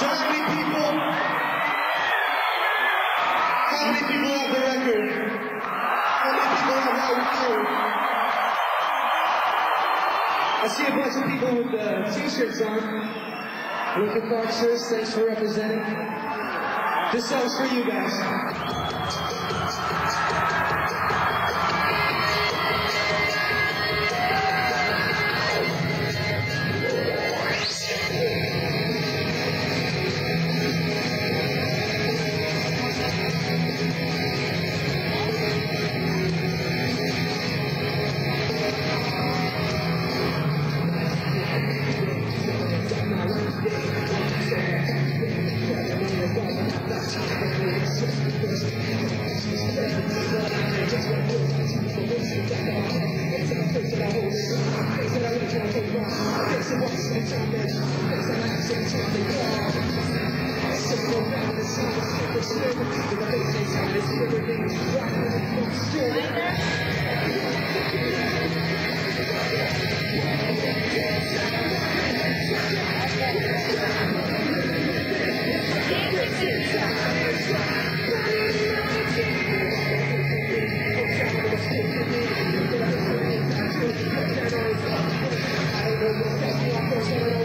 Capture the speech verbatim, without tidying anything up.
So how many people, how many people have the record? How many people have that record? I see a bunch of people with uh, t-shirts on. With the boxers, thanks for representing. This song's for you guys. Thank you.